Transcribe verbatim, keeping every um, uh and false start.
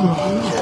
Oh.